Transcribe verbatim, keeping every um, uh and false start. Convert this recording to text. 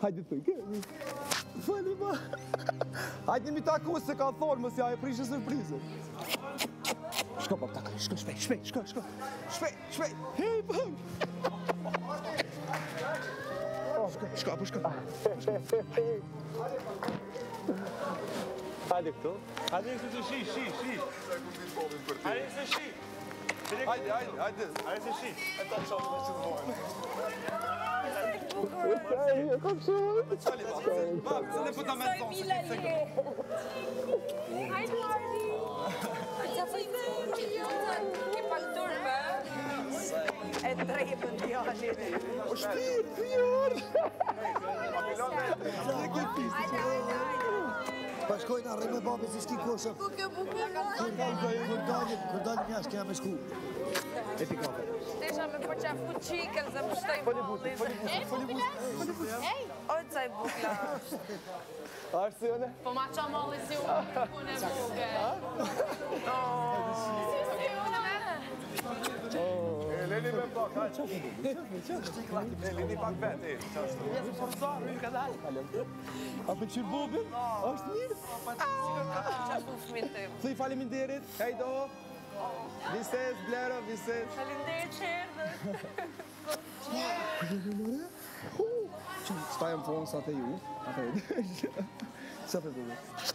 Hadi Păcă. Fă-ne, bă! Hai nimic acusă, ca formă-se, ai prins și surpriză. Șcă, bă, dacă, șcă, șpei, șpei, șcă, șcă, șpei, șpei. Hei, bă! Șcă, șcă, bă, șcă. Haide, tu? Haide să și, și, și. Haide să și. Haide, haide, haide. Haide să și. Haide să și. E drejtën djalit. O shtirë, djarë! Pashkojnë arrej me babës i shki koshëm. Kër dalë një ashtë kena me shku. E pikave. Shtesha me përqa fuqikën se pështoj mullin. Fëli buzë. Ej! Ojca i bukla. Ashtë si jone? Po ma qa malli si unë në punë e buke. Si si unë me? Leni me pak, hajë. Qa fëndu? Qa fëndu? Leni pak vete, e. Qa fëndu? Jesë përëzarë, në ka dalë. A për qërë bobin? Ashtë mirë? Qa fëndu fëmin të imë? Thuj faliminderit, hejdo. Vises, blera, vises. Falinderit qërë. Stajë më fonë sa të ju. Sa për bobin.